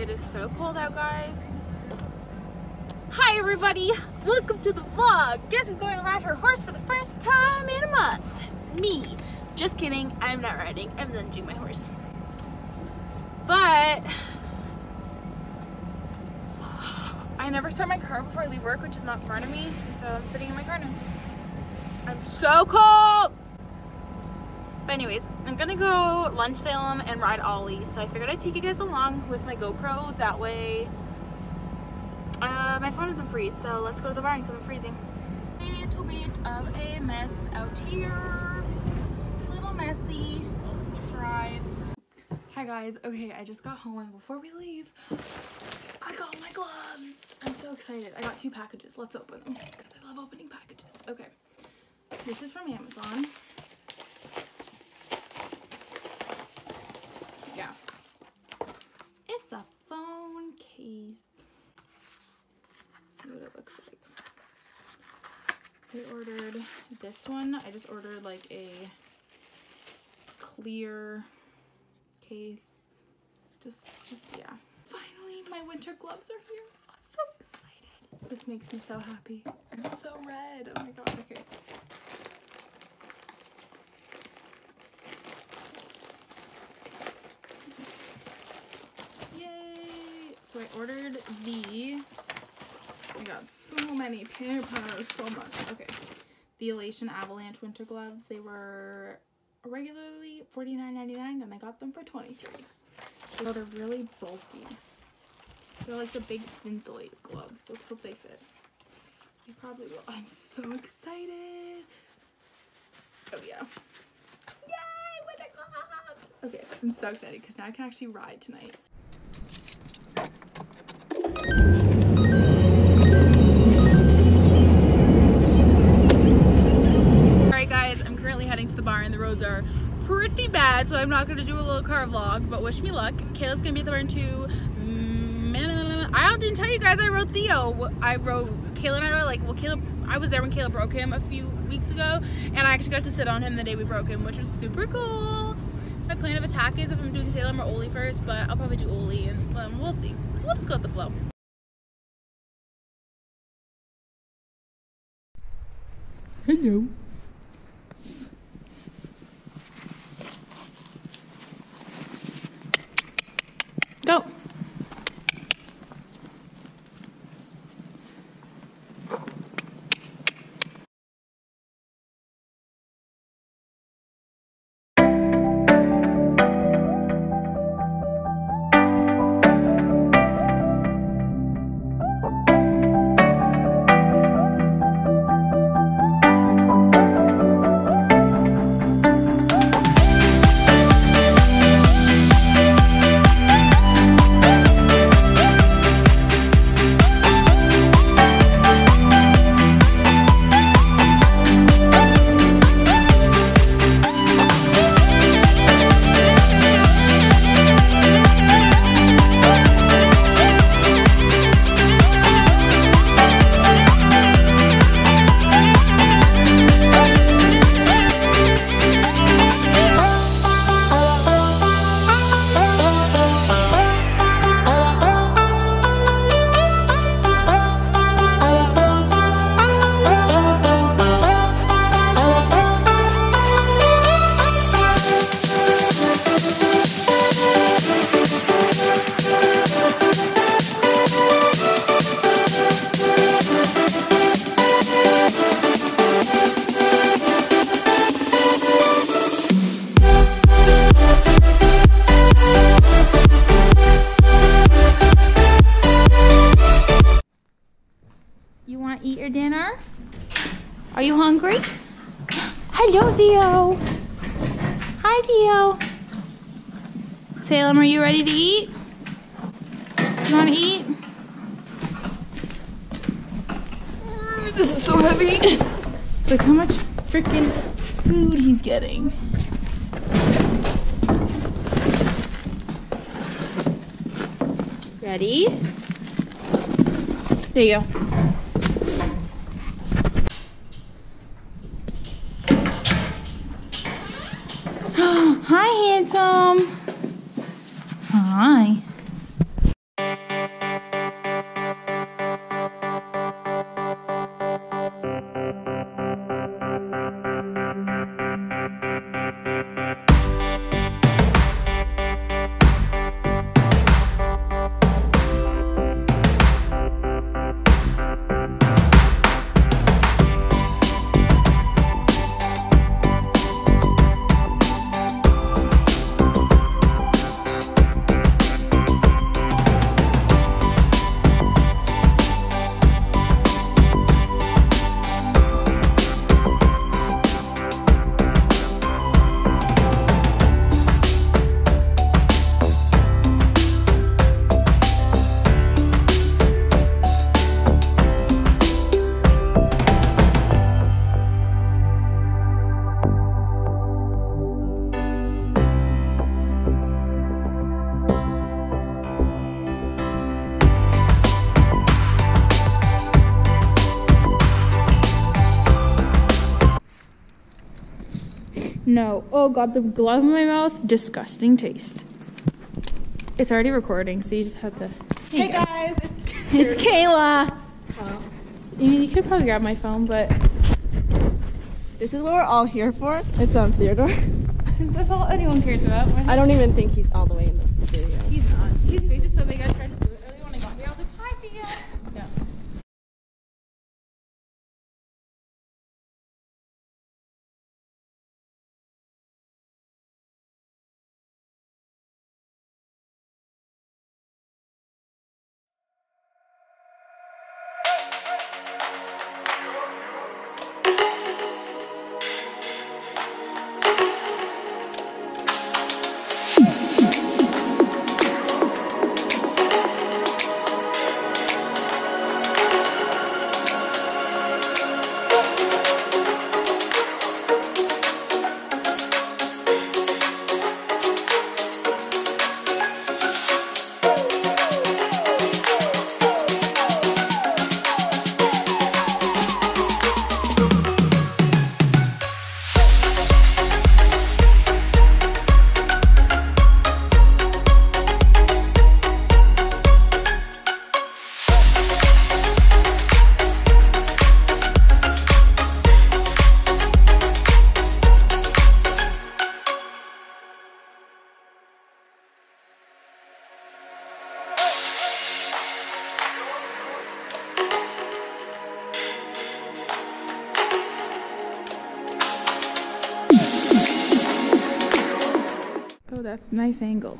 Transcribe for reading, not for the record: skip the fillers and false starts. It is so cold out, guys. Hi, everybody. Welcome to the vlog. Guess who's going to ride her horse for the first time in a month? Me. Just kidding. I'm not riding. I'm lunging my horse. But I never start my car before I leave work, which is not smart of me. And so I'm sitting in my car now. I'm so cold. But anyways, I'm gonna go lunch Salem and ride Ollie. So I figured I'd take you guys along with my GoPro. That way, my phone doesn't freeze. So let's go to the barn because I'm freezing. A little bit of a mess out here. A little messy drive. Hi guys, okay, I just got home and before we leave, I got my gloves. I'm so excited. I got two packages. Let's open them because I love opening packages. Okay, this is from Amazon. Yeah, it's a phone case. Let's see what it looks like. I ordered this one. I just ordered like a clear case. Just yeah. Finally, my winter gloves are here. I'm so excited. This makes me so happy. I'm so red. Oh my god. Okay. So I ordered the, I got so many papers, so much. Okay, the Elation Avalanche winter gloves. They were regularly $49.99 and I got them for $23. So they're really bulky. They're like the big insulated gloves. Let's hope they fit. They probably will. I'm so excited. Oh yeah. Yay, winter gloves. Okay, I'm so excited because now I can actually ride tonight. Are pretty bad, so I'm not going to do a little car vlog, but wish me luck. Kayla's going to be at the barn too. I didn't tell you guys I rode Theo. Kayla and I were like, well, I was there when Kayla broke him a few weeks ago, and I actually got to sit on him the day we broke him, which was super cool. So my plan of attack is if I'm doing Salem or Ollie first, but I'll probably do Ollie, and we'll see. We'll just go with the flow. Hello. Go. Eat your dinner? Are you hungry? Hello, Theo. Hi, Theo. Salem, are you ready to eat? You want to eat? This is so heavy. Look how much freaking food he's getting. Ready? There you go. Hi, handsome. Hi. No. Oh god, the glove in my mouth. Disgusting taste. It's already recording, so you just have to. Hey guys, it's Kayla. Oh. I mean, you could probably grab my phone, but this is what we're all here for. It's on Theodore. That's all anyone cares about. I don't even think he's all the way in the video. He's not. His face is so big. I tried to do it earlier when I got here. I was like, hi, Theo. No. That's a nice angle.